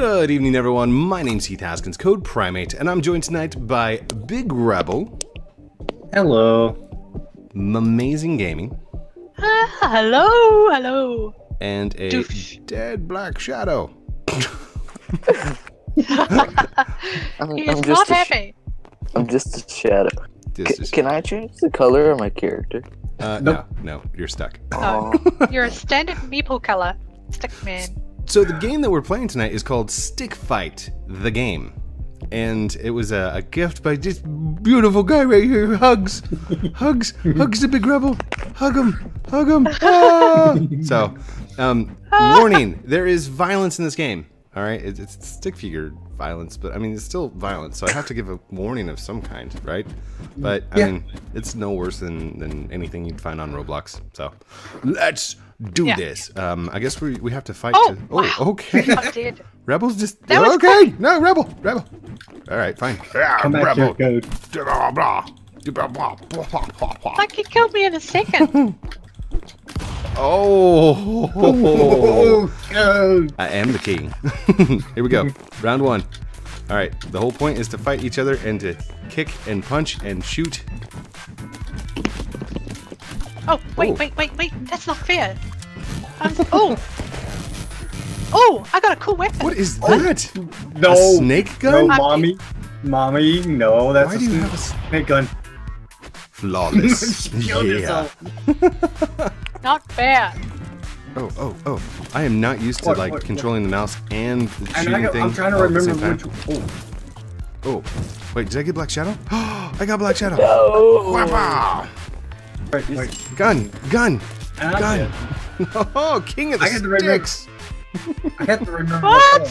Good evening, everyone. My name's Heath Haskins, CodePrime8, and I'm joined tonight by Big Rebel. Hello. Mumazing Gaming. Hello, hello. And a Doof. Dead BlackShadow. I'm not happy. I'm just a shadow. Can I change the color of my character? Nope. No, you're stuck. Oh. You're a standard meeple color, Stickman. So the game that we're playing tonight is called Stick Fight: The Game. And it was a gift by this beautiful guy right here who hugs. Hugs the Big Rebel. Hug him. Ah! So, warning, there is violence in this game. All right, it's stick figure violence, but I mean, it's still violence, so I have to give a warning of some kind, right? But I mean, it's no worse than anything you'd find on Roblox. So let's do this. I guess we have to fight. Okay. Rebel's just okay. No, Rebel. All right, fine. Come back here, Code. Like he killed me in a second. Oh, I am the king. Here we go. Round one. All right. The whole point is to fight each other and to kick and punch and shoot. Oh, wait. That's not fair. Oh, I got a cool weapon. What is that? No. A snake gun? No, mommy, no. That's Why do you have a snake gun? Flawless. Yeah. Not fair. Oh. I am not used to like controlling the mouse and the shooting thing. I'm trying to remember which one. Oh. Wait, did I get BlackShadow? I got BlackShadow. No. Wow. Wait. Gun. Oh, king of the sticks. I have to remember. What?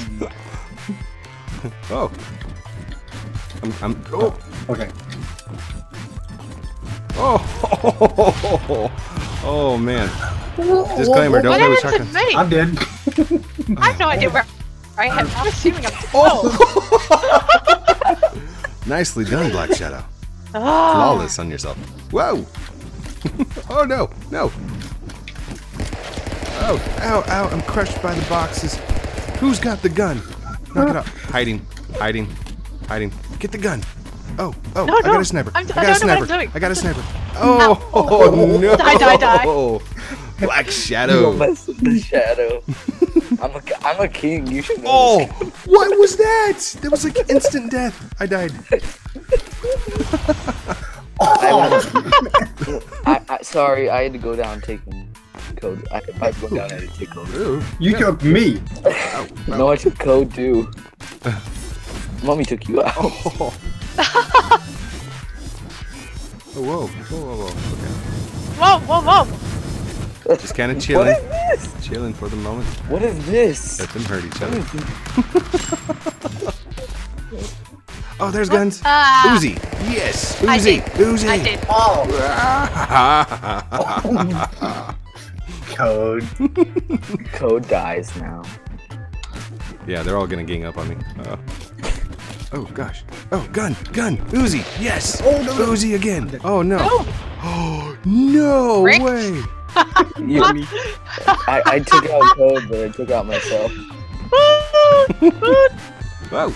Oh. I'm okay. Oh man! Disclaimer: don't go with shotguns. I'm dead. I have no idea where I am. I'm assuming I'm. Oh! Nicely done, BlackShadow. Flawless on yourself. Whoa! Oh no! Oh, ow! I'm crushed by the boxes. Who's got the gun? Knock it up. Hiding. Get the gun. No, I got a sniper. I got a sniper. Oh, no. Die. BlackShadow. You messed with the shadow. I'm a king. You should know. Oh, what was that? That was like instant death. I died. Sorry, I had to go down and take Code. I go down and take Code. You took me. No, I took Code too. Mommy took you out. Oh. Whoa! Okay. Just kind of chilling. What is this? Chilling for the moment. What is this? Let them hurt each other. Oh, there's guns. Uzi. Yes. Uzi. I did. Oh. Code dies now. Yeah, they're all gonna gang up on me. Oh gosh! Oh, gun! Uzi! Yes! Oh no! Uzi again! Oh no! Oh no way! I took out Code, but I took out myself. Whoa!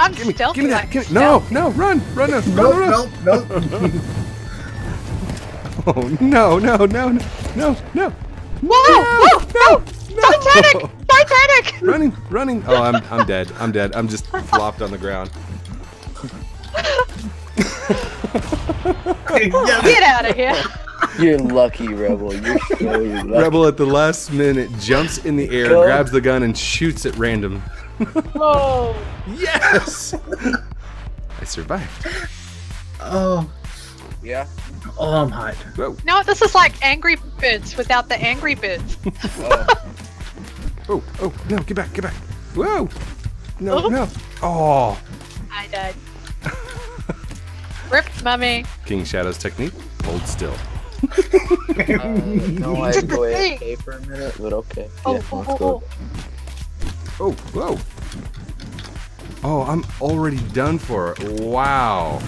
I'm stealthy. Give me that! No! Run! Oh no! Whoa! No! Titanic! Running! Oh, I'm dead. I'm just flopped on the ground. Get out of here! You're lucky, Rebel. You're so lucky. Rebel at the last minute jumps in the air, grabs the gun, and shoots at random. Whoa! Yes! I survived. Oh. Yeah. Oh, I'm hot. Whoa. No, this is like Angry Birds without the Angry Birds. Oh, no, get back. Whoa! No. Oh. I died. Ripped, mummy. King Shadow's technique, hold still. No, I go AFK for a minute, but okay. Oh, whoa. Oh, I'm already done for. Wow.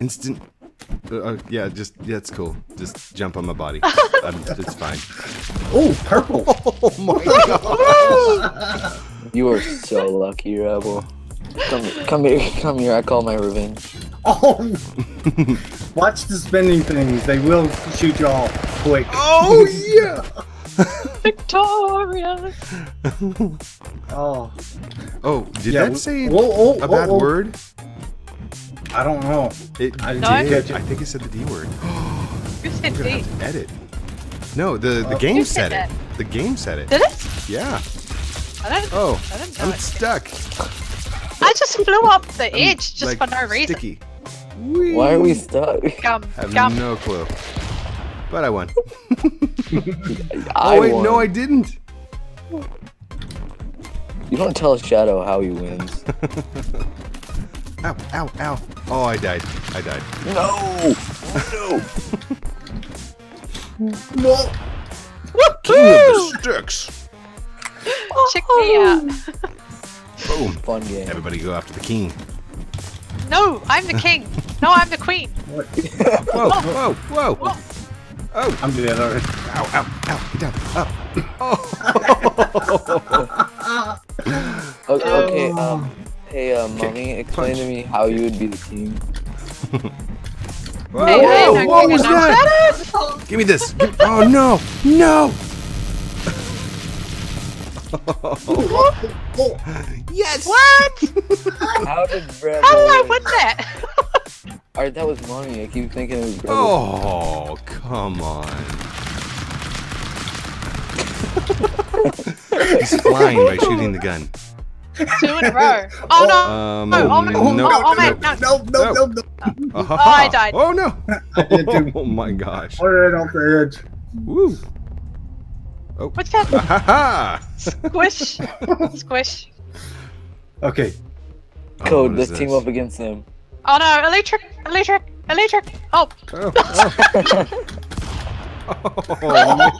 Instant Yeah, it's cool. Just jump on my body. It's fine. Oh, purple! Oh my god! You are so lucky, Rebel. Come here. I call my revenge. Oh! Watch the spinning things. They will shoot you all quick. Oh yeah! Victoria. Oh. Oh, did that say a bad word? I don't know. I think it said the D word. You said D. Have to edit. No, the game said it. The game said it. Did it? Yeah. I'm stuck. I just flew up the edge just for no reason. Sticky. Whee. Why are we stuck? I have no clue. But I won. Oh wait, no, I didn't. You don't tell Shadow how he wins. Ow, ow, ow. Oh, I died. No! No! King of the sticks! Check me out. Boom. Fun game. Everybody go after the king. No, I'm the king. No, I'm the queen. Whoa, whoa, whoa, whoa. Oh. I'm doing that already. Ow, ow, ow. Get down. Up. Oh. Okay, hey, Mommy, explain to me how you would be the king. Whoa, hey, whoa, what was that? Give me this. Oh, no. No. Yes. What? How did Brad? How did I win that? Alright, that was Mommy. I keep thinking it was Brad. Oh, come on. He's flying by shooting the gun. Two in a row. Oh no! No! Oh, I died. Oh no! Oh my gosh! We're in off the edge. Woo! Oh. What's that? Squish! Squish! Okay. Code. Let's team up against them. Oh no! Electric! Oh! Oh man!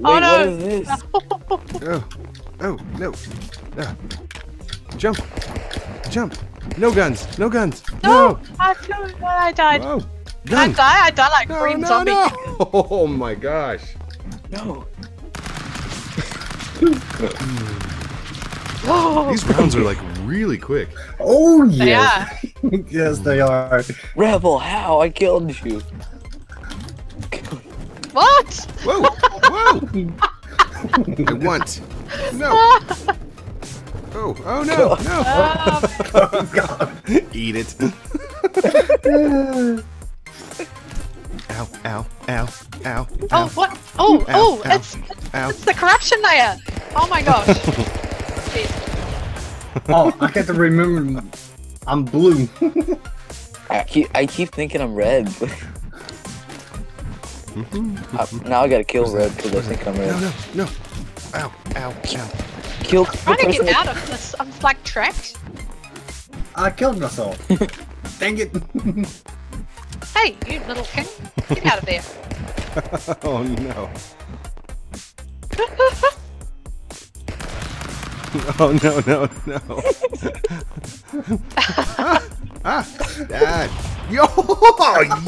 Wait, oh no! What is this? Oh, oh no! Jump! Jump! No guns! No guns! No! I died! Whoa. Gun. I died like green zombie! No. Oh my gosh! No! Oh. These rounds are like really quick. Oh yes! They are. Yes they are. Rebel, how? I killed you! What? Whoa! Whoa! I want. No. Oh! Oh no! No! Oh, God. Eat it. Ow! Ow! Ow! Ow! Oh! What? Oh! Ow, oh! Ow, it's the corruption layer. Oh my gosh. Oh! I can't remember. I'm blue. I keep thinking I'm red. Now I gotta kill Red because I think I'm Red. No. Ow, ow, ow. Kill. I'm trying to get out of this. I'm like trapped. I killed myself. Dang it. Hey, you little king. Get out of there. Oh no. Oh no. Dad. Yo,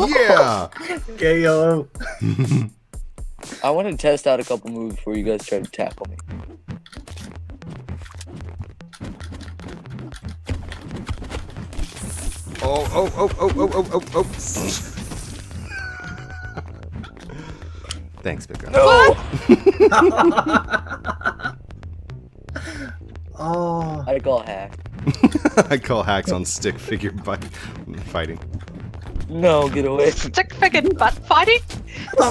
yeah. KO. I want to test out a couple moves before you guys try to tackle me. Oh. Thanks, Big Rebel. No. Oh. I call hack. I call hacks on stick figure butt fighting. No, get away. Stick figure butt fighting?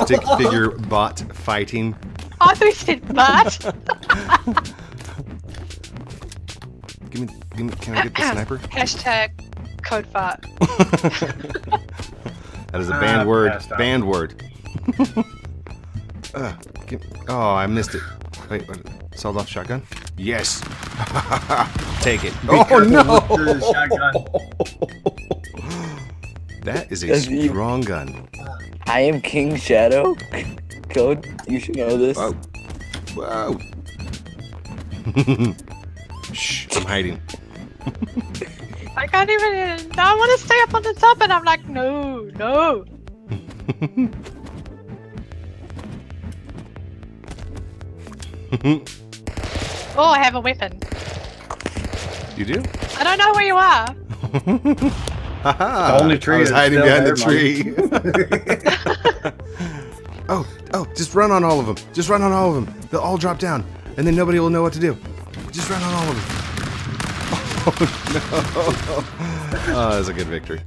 Stick figure bot fighting. I thought you said butt. Give me, can I get the sniper? Hashtag code fart. That is a banned word. Banned word. Oh, I missed it. Wait, what? Sold off shotgun? Yes! Take it. Oh no! That is a strong gun. I am King Shadow. Code, you should know this. Whoa. Whoa. Shh, I'm hiding. I can't even. I want to stay up on the top, and I'm like, no, no. Oh, I have a weapon. You do? I don't know where you are. The only tree I was hiding behind the tree. Oh, just run on all of them. Just run on all of them. They'll all drop down, and then nobody will know what to do. Just run on all of them. Oh, no. Oh, that was a good victory.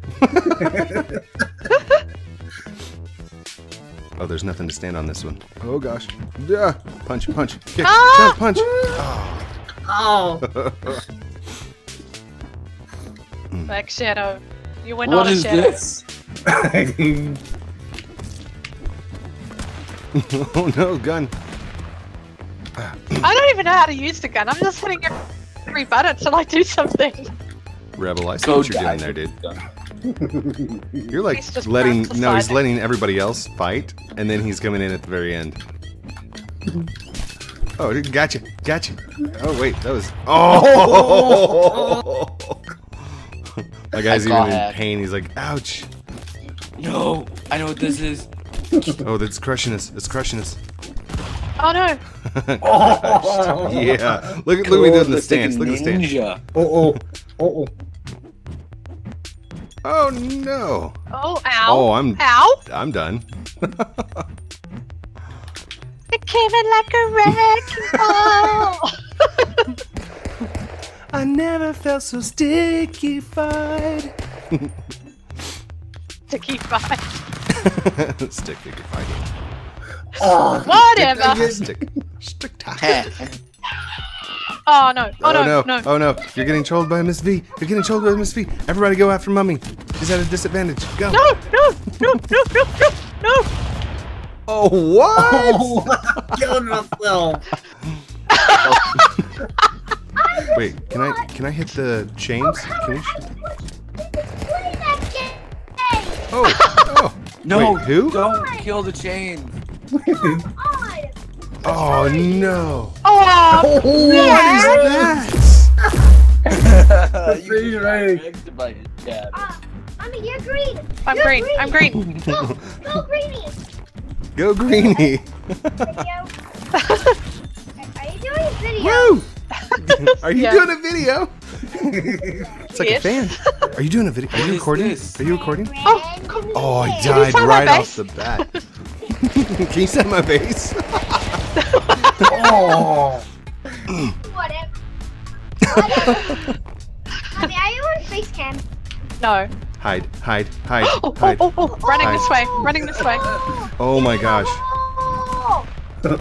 Oh, there's nothing to stand on this one. Oh, gosh. Yeah. Punch, punch. Kick. Ah! Punch. Oh. BlackShadow. You went on a shadow. What is this? Oh, no. Gun. I don't even know how to use the gun. I'm just hitting it. Rebut it till I do something. Rebel, I see what you're doing there, dude. You're like letting... No, he's letting everybody else fight, and then he's coming in at the very end. Oh, dude, gotcha. Gotcha. Oh, wait, that was... Oh! My guy's even in pain. He's like, ouch. No, I know what this is. Oh, that's crushing us. It's crushing us. Oh no! Oh, yeah, look at me doing the stance. Look at the stance. Oh. Oh no! Oh ow! Oh, I'm done. It came in like a wreck. Oh! I never felt so stickified. Stickified. Stickified. Oh, whatever. Stick tight. Oh no. Oh no. Oh no. You're getting trolled by Miss V. You're getting trolled by Miss V. Everybody go after Mummy. She's at a disadvantage. Go. No. Oh what? Oh, I killed myself. Wait, can I hit the chains? Can we Oh. No. Wait, who? Don't kill the chains. Oh no! Oh, what is that? You're right. You're green. I'm green. Go greenie. Go greenie. Are you doing a video? Woo! Are you doing a video? It's like a fan. Are you doing a video? Are you recording? Are you recording? Oh, I died right off the bat. Can you set my base? Oh. Whatever. I mean, are you on face cam? No. Hide. Hide. Oh. Running this way. Oh my gosh. No.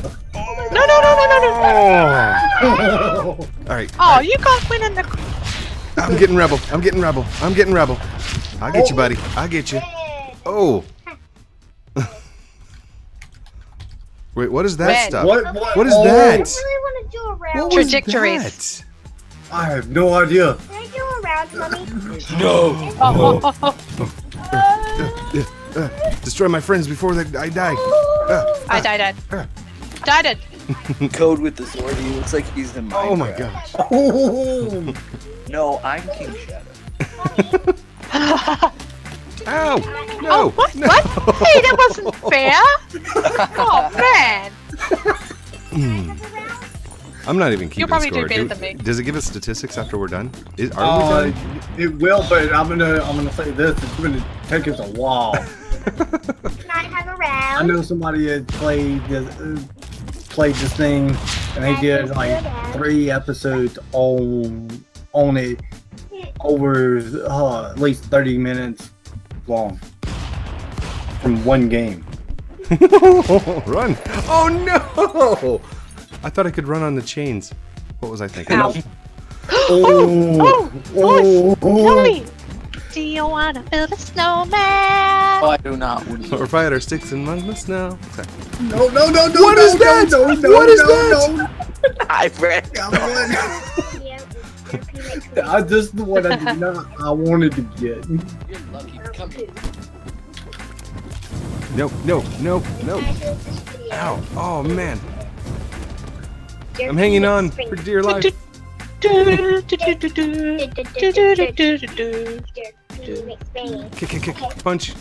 All right. Oh, you can't win in the... I'm getting rebel. I'll get you, buddy. I'll get you. Oh. Wait, what is that stuff? What is that? I really want to do a round. What was Trajectories. That? I have no idea. Can I do a round, Mummy? No. Destroy my friends before I die. I died. Code with the sword. He looks like he's in Minecraft. Oh my gosh. Oh. No, I'm King Shadow. Ow! No! Oh, what? No. What? Hey, that wasn't fair! Oh, man! I'm not even keeping score. You'll probably do better than me. Does it give us statistics after we're done? Are we done? It will, but I'm gonna say this. It's gonna take us a while. Can I have a round? I know somebody had played this thing, and they did like 3 episodes on it over at least 30 minutes. Long from one game. Run! Oh no! I thought I could run on the chains. What was I thinking? Ow. Tell me. Do you want to build a snowman? Oh, I do not. Or fight our sticks among the snow. No! What is that? I forgot. This is the one I did not. I wanted to get. You're lucky. Come here. No. Ow! Oh man. I'm hanging on for dear life. Kick, punch.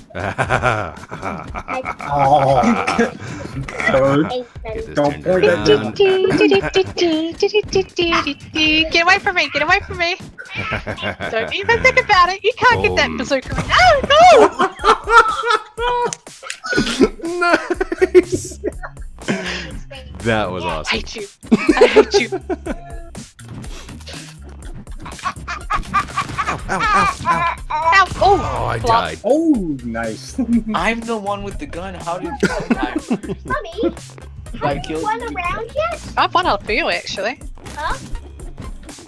Don't point that. Get away from me! Get away from me! Don't even think about it. You can't get that bazooka. No! Nice. That was awesome. I hate you. I hate you. Ow. Oh, I died. Oh, nice. I'm the one with the gun. How did you die? Mommy, have you won a round yet? I've won a few, actually. Huh?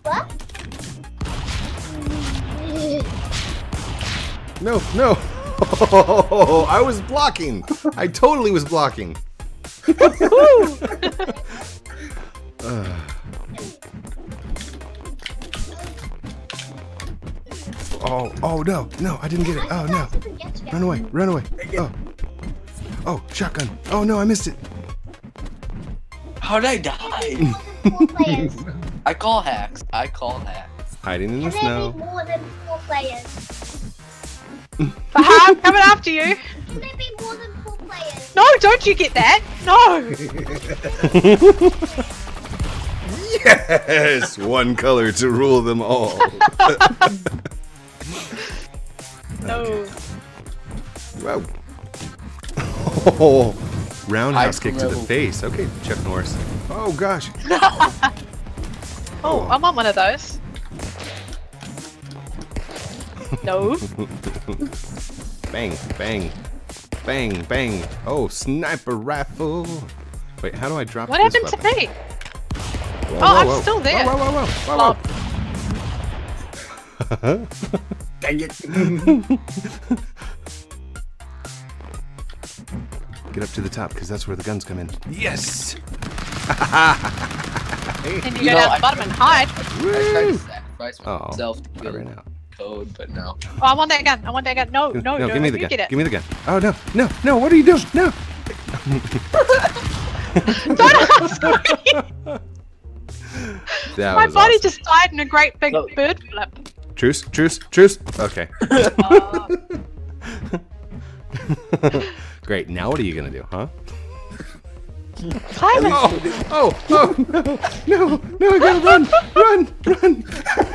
What? No. Oh, I was blocking. I totally was blocking. Oh no, I didn't get it. Oh no. Run away. Oh, shotgun. Oh no, I missed it. How'd I die? I call hacks. Hiding in the snow. Can there be more than 4 players? I'm coming after you. Can there be more than 4 players? No, don't you get that? No. Yes, one color to rule them all. No. Wow. Oh, roundhouse kick to the face. Okay, Chuck Norris. Oh gosh. Oh, I'm on one of those. No. Bang, bang, bang, bang. Oh, sniper rifle. Wait, how do I drop? What happened to me? Whoa, whoa. I'm still there. Whoa. Dang it. Get up to the top, because that's where the guns come in. Yes! And you go down the bottom and hide. I tried to sacrifice myself to kill Code, but no. Oh, I want that gun. No, give me the gun. Give me the gun. Oh, no. What are you doing? No. My body awesome. Just died in a great big bird flip. Truce. Okay. Great. Now what are you gonna do, huh? Oh no! I gotta run!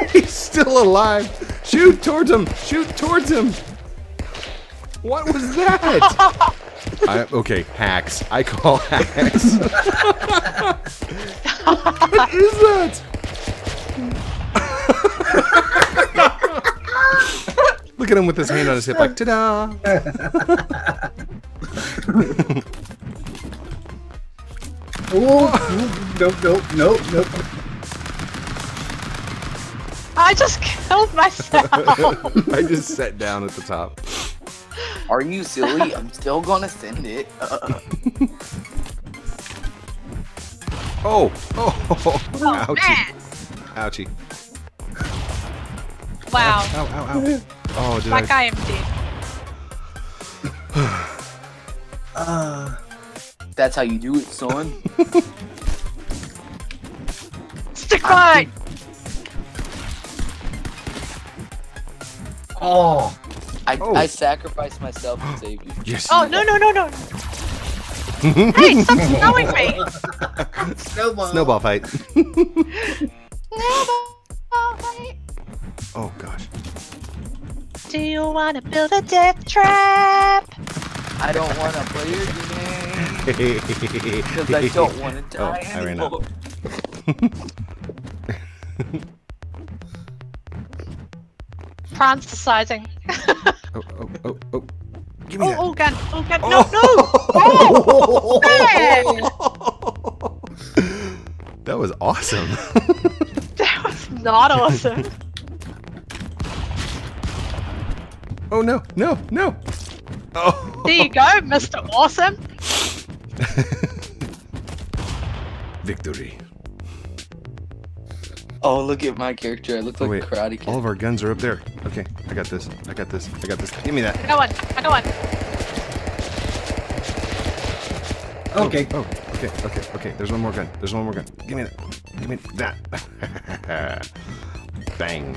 He's still alive. Shoot towards him. What was that? Okay, hacks. I call hacks. What is that? Look at him with his hand on his hip like, ta-da! Nope. I just killed myself. I just sat down at the top. Are you silly? I'm still gonna send it. Oh, ouchie. Wow. Ow. Oh, dude. Like I am dead. That's how you do it, son. Stick fight! Oh. I sacrificed myself to save you. Yes. Oh, no. Hey, stop snowing me! Snowball fight. Oh gosh. Do you wanna build a death trap? I don't wanna play your game. Because I don't wanna die anymore. Prancing. Oh. Give me that. Oh, gun. No. That was awesome. That was not awesome. Oh no! Oh. There you go, Mr. Awesome. Victory. Oh, look at my character. I look like a karate kid. All of our guns are up there. Okay, I got this. Give me that. I got one. Okay. Oh, Okay, okay, okay. There's one more gun. There's one more gun. Give me that. Give me that. Bang.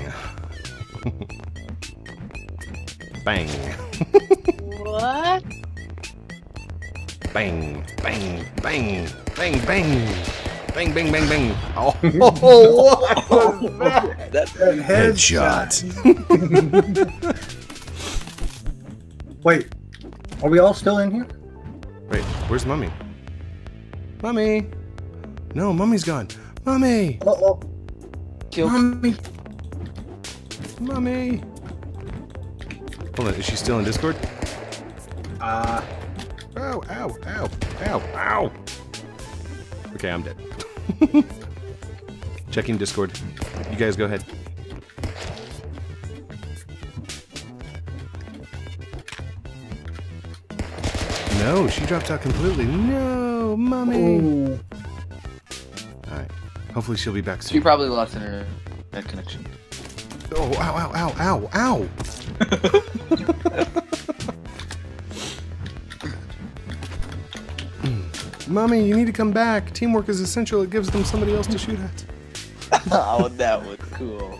Bang. What? Bang, bang, bang, bang, bang, bang, bang, bang, bang. Oh, what was that? That's a headshot. Wait, are we all still in here? Wait, where's Mummy? Mummy! No, Mummy's gone. Mummy! Uh-oh. Mummy! Mummy! Hold on, is she still in Discord? Ow, ow, ow, ow, ow! Okay, I'm dead. Checking Discord. You guys go ahead. No, she dropped out completely. No, Mummy! Alright, hopefully she'll be back soon. She probably lost in her net connection. Oh, ow, ow, ow, ow, ow! Mommy, you need to come back. Teamwork is essential. It gives them somebody else to shoot at. Oh, that was cool.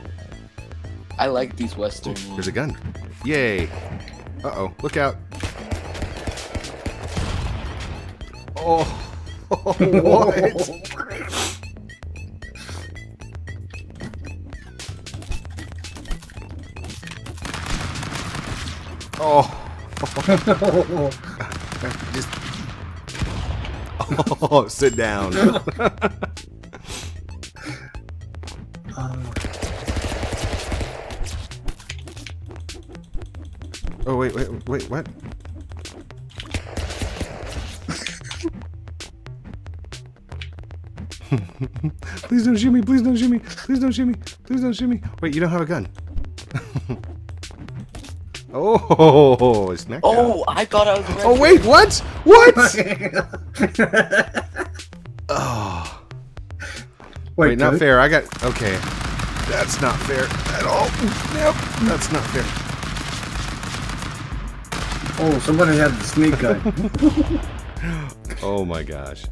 I like these Western ones. There's a gun. Yay. Uh-oh. Look out. Oh. Oh, what? Oh. Just... Oh, sit down. Oh, wait, wait, wait, what? Please don't shoot me, please don't shoot me, please don't shoot me, please don't shoot me. Wait, you don't have a gun. Oh, it's neck. Oh, I thought I was. Oh wait, what? What? Oh. Wait, not fair. I got. Okay, that's not fair at all. Nope, that's not fair. Oh, somebody had the sneak gun. Oh my gosh.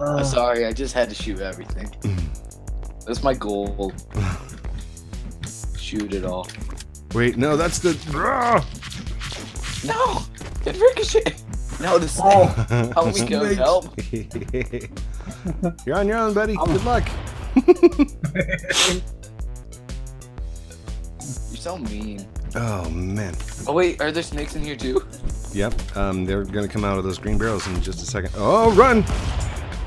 I'm sorry, I just had to shoot everything. That's my goal. Shoot it all. Wait, no, that's the. No! It ricocheted! No, the snake. Oh, help me go, help. You're on your own, buddy. Good luck. You're so mean. Oh, man. Oh, wait, are there snakes in here, too? Yep, they're gonna come out of those green barrels in just a second. Oh, run!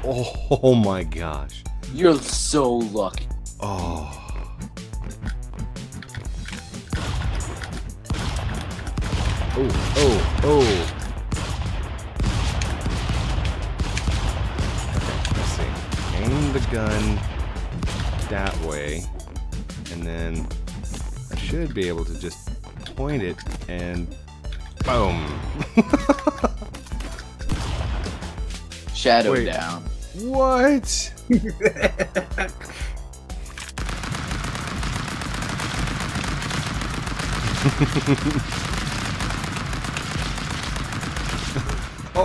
Oh, my gosh. You're so lucky. Oh. Oh, oh, oh. Okay, let's see. Aim the gun that way, and then I should be able to just point it and boom. Shadow down. What?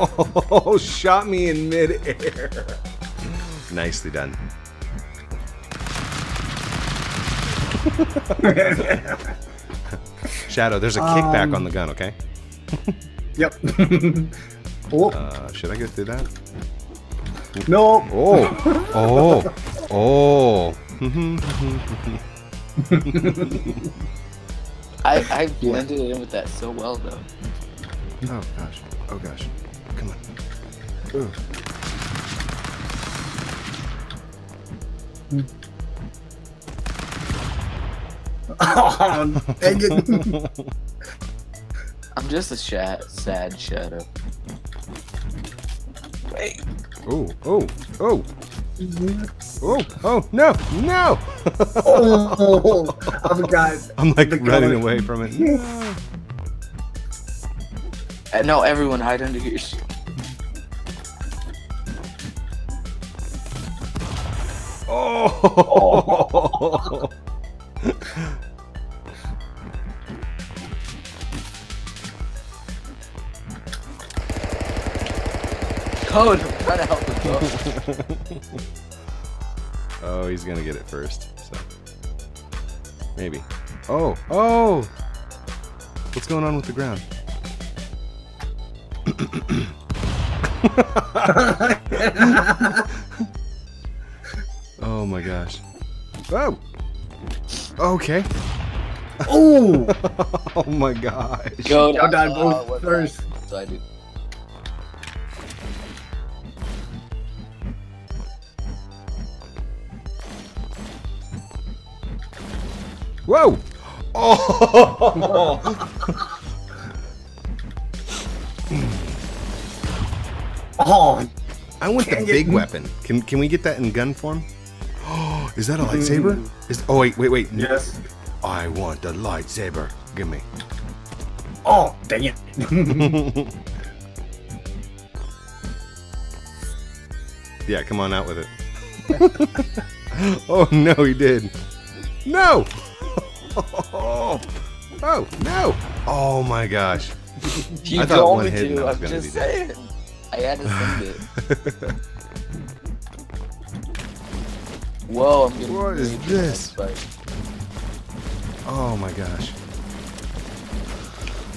Oh, shot me in midair. Nicely done. Shadow, there's a kickback on the gun, okay? Yep. Oh. Should I go through that? No. Oh. Oh. Oh. I blended it in with that so well, though. Oh, gosh. Oh, gosh. Come on. Ooh. Oh, dang it. I'm just a sad shadow. Wait. Oh, oh, oh. Oh, oh, no, no. Oh, I forgot. I'm like running away from it. No. No, everyone hide under here. Oh! Code. trying to help him. Oh, he's gonna get it first. So maybe. Oh, oh! What's going on with the ground? Oh my gosh! Oh. Okay. Oh! Oh my gosh! Go down, both first. So I do. Whoa! Oh! Oh! I want the big weapon. Can we get that in gun form? Oh, is that a lightsaber? Is oh wait. Yes. I want the lightsaber. Give me. Oh, dang it! Yeah, come on out with it. Oh no, he did. No! Oh, oh no! Oh my gosh! You I thought one hit and I was gonna be dead. I had to send it. Whoa! I'm getting what is this? Oh my gosh!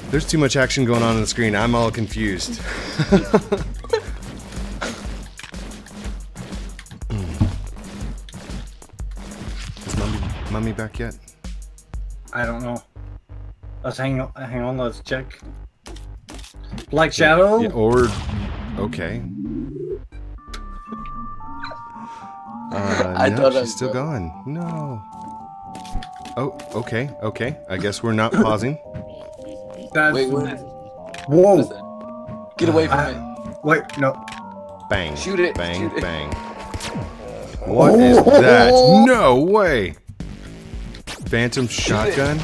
There's too much action going on the screen. I'm all confused. Is Mummy back yet? I don't know. Let's hang on, let's check. BlackShadow? Yeah, or... okay. I thought she's still gone. No. Oh, okay, okay. I guess we're not pausing. That's... Wait, what? Whoa! What is that? Get away from me. Wait, no. Bang. Shoot it. Bang, shoot bang. It. What is that? No way! Phantom shotgun?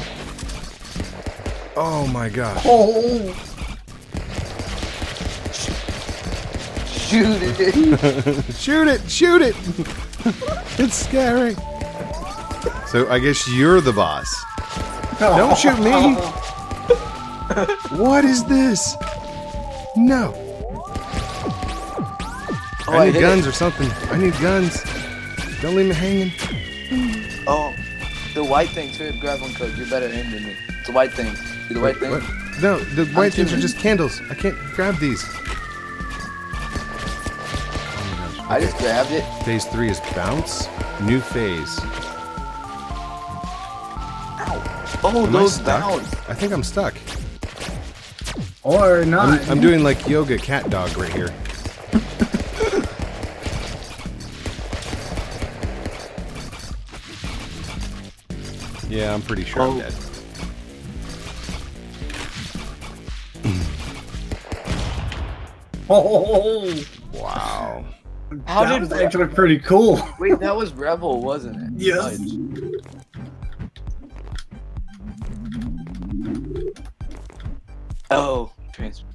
Oh my gosh. Oh. Shoot it. Shoot it. Shoot it. It's scary. So I guess you're the boss. Oh. Don't shoot me. Oh. What is this? No. Oh, I need guns or something. I need guns. Don't leave me hanging. Oh. The white thing too, grab one code, you're better at aim than me. The white thing. The white thing? What? No, the white things are just candles. I can't grab these. Oh my gosh. Okay. I just grabbed it. Phase 3 is bounce. New phase. Ow. Oh, am those bounce. I think I'm stuck. Or not. I'm doing like yoga cat dog right here. Yeah, I'm pretty sure I'm dead. Oh! Wow. How that was actually pretty cool. Wait, that was Rebel, wasn't it? Yes. Oh, transfer.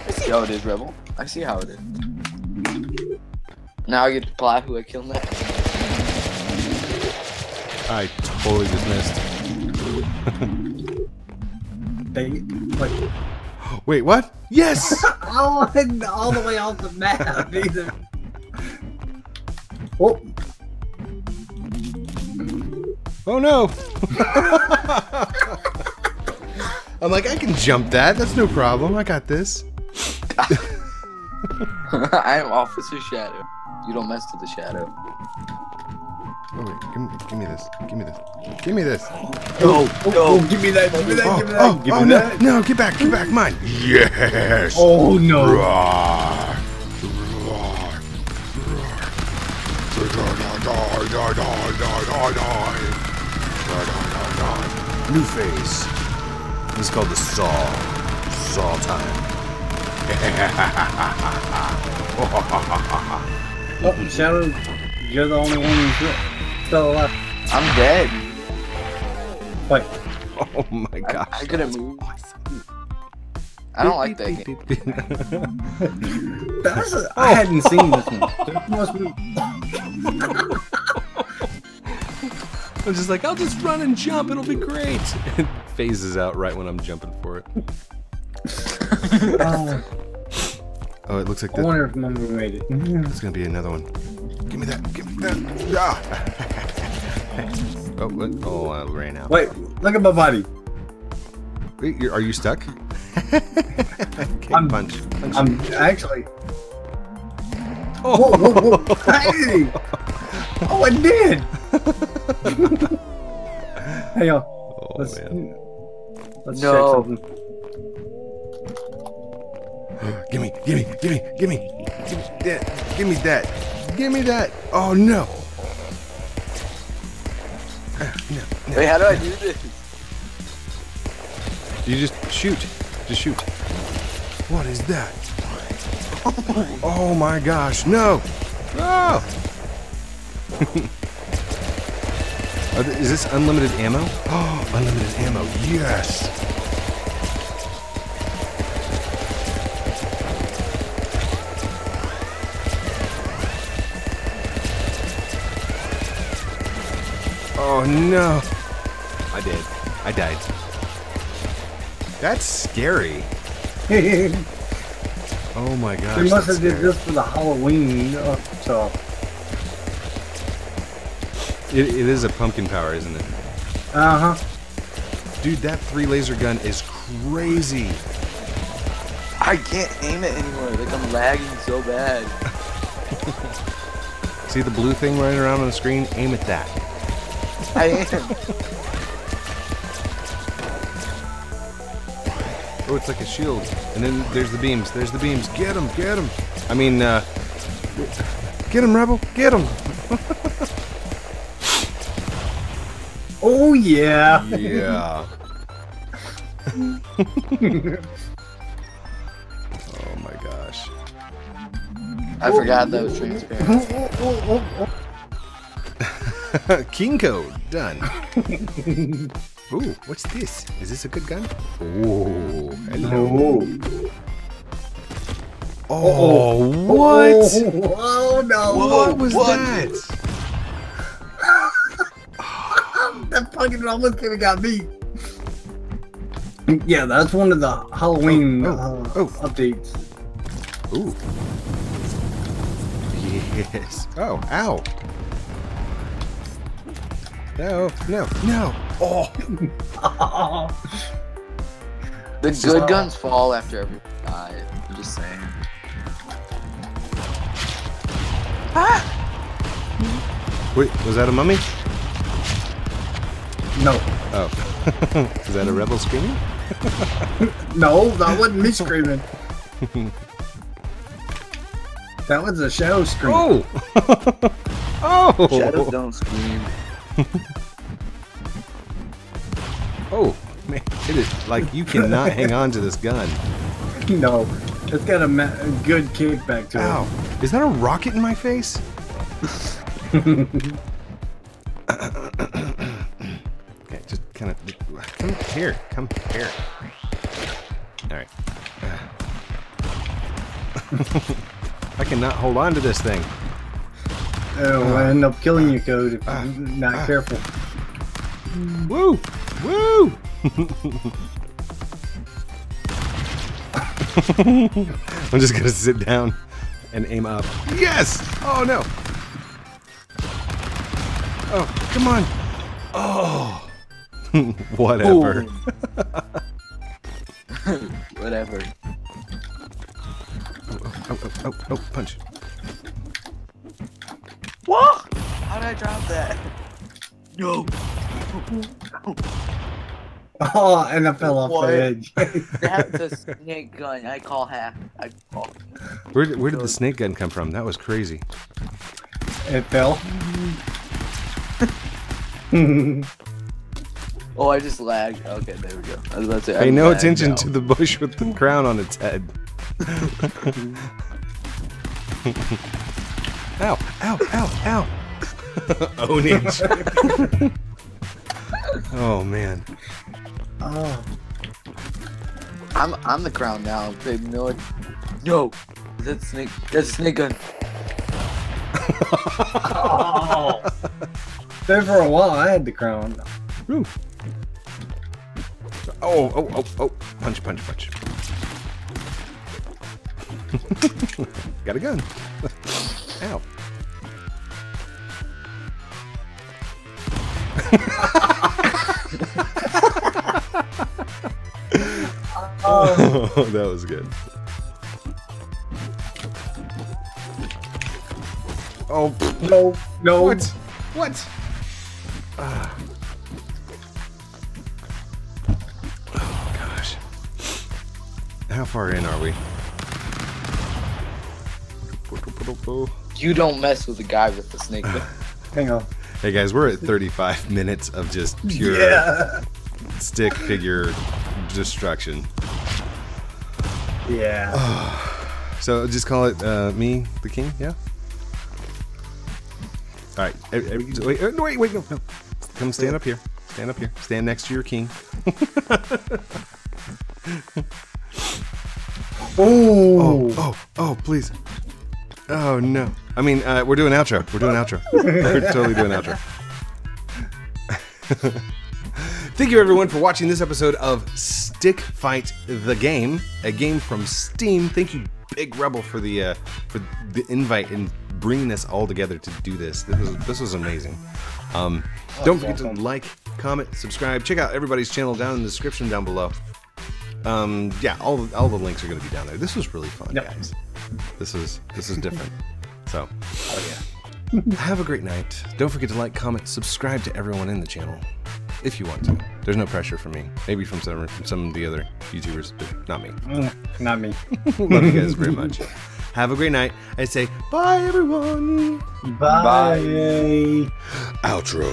I see how it is, Rebel. I see how it is. Now I get to plot who I kill next. I totally just missed. Wait, what? Yes! all the way off the map. Either. Oh. Oh no! I'm like, I can jump that. That's no problem. I got this. I am Officer Shadow. You don't mess with the shadow. Oh wait, give me this. Give me this. Give me this. No, no, give me that. Give me that. Give me that. Give me that. No, get back. Get back. Mine. Yes. Oh no. Roar. Roar. Roar. New phase. This is called the saw. Saw time. Oh, Shadow, you're the only one who's still alive. I'm dead. Wait. Oh my gosh. I couldn't move. Awesome. I don't like that game. I hadn't seen this one. I'm just like, I'll just run and jump. It'll be great. phases out right when I'm jumping for it. Oh, it looks like this. I wonder if Mummy made it. It's gonna be another one. Give me that. Give me that. Ah. Oh, look. Oh, I ran out. Wait, look at my body. Wait, are you stuck? I'm punched. I'm actually. Oh, whoa, whoa, whoa. Hey! Oh, I did! Hey, y'all. Oh, let's no. Check something. Give me that. Oh, no. No. Wait, how do I do this? You just shoot. Just shoot. What is that? Oh my gosh, no! No! Is this unlimited ammo? Oh, unlimited ammo, yes! Oh no! I did. I died. That's scary. Oh my gosh. We must have did this for the Halloween. So. It is a pumpkin power, isn't it? Dude, that 3 laser gun is crazy. I can't aim it anymore. Like, I'm lagging so bad. See the blue thing running around on the screen? Aim at that. I am. Oh, it's like a shield. And then there's the beams. Get him, I mean, get him, Rebel. Get him. Oh, yeah. Yeah. Oh, my gosh. I forgot that was transparent. Kinko, done. Ooh, what's this? Is this a good gun? Ooh, hello. Oh, oh what? Oh, no. What was that? That fucking almost could have got me. Yeah, that's one of the Halloween updates. Ooh. Yes. Oh, ow. No, no, no. Oh. The good guns fall after every dive. I'm just saying. Ah! Wait, was that a mummy? No. Oh. Is that a rebel screaming? No, that wasn't me screaming. That was a shadow scream. Oh! Oh! Shadows don't scream. Oh man, it is like you cannot hang on to this gun. No, it's got a good kickback to it. Ow. Is that a rocket in my face? Okay, just kind of come here. All right. I cannot hold on to this thing. Oh, I end up killing you, Code, if you're not careful. Woo! Woo! I'm just gonna sit down and aim up. Yes! Oh, no! Oh, come on! Oh! Whatever. Whatever. Oh, punch. What? How did I drop that? No. Oh, and I fell off the edge. That's a snake gun. I call half. Where did the snake gun come from? That was crazy. It fell. Oh, I just lagged. Okay, there we go. I was about to say, pay no attention to the bush with the crown on its head. Ow, ow, ow, ow. Ownage. Oh, man. Oh. I'm the crown now. They know it. No. That's a snake gun. Oh. There for a while, I had the crown. Ooh. Oh, oh, oh, oh. Punch, punch, punch. Got a gun. Ow. Oh, that was good. Oh, no, no. What? What? Oh, gosh. How far in are we? You don't mess with the guy with the snake. Hang on. Hey, guys, we're at 35 minutes of just pure stick figure destruction. Yeah. Oh. So just call it me, the king, yeah? All right. Wait, no. Come stand up here. Stand up here. Stand next to your king. Oh, please. Oh, no. I mean, we're doing outro. We're doing outro. We're totally doing outro. Thank you, everyone, for watching this episode of Stick Fight the Game, a game from Steam. Thank you, Big Rebel, for the invite and bringing us all together to do this. This was amazing. Don't forget to like, comment, subscribe. Check out everybody's channel down in the description down below. Yeah, all the links are going to be down there. This was really fun, guys. This is different. So, oh yeah. Have a great night. Don't forget to like, comment, subscribe to everyone in the channel if you want to. There's no pressure from me. Maybe from some of the other YouTubers, but not me. Not me. Love you guys very much. Have a great night. I say bye, everyone. Bye. Outro.